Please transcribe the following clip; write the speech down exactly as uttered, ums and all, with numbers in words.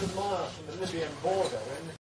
one hundred miles from the Libyan border.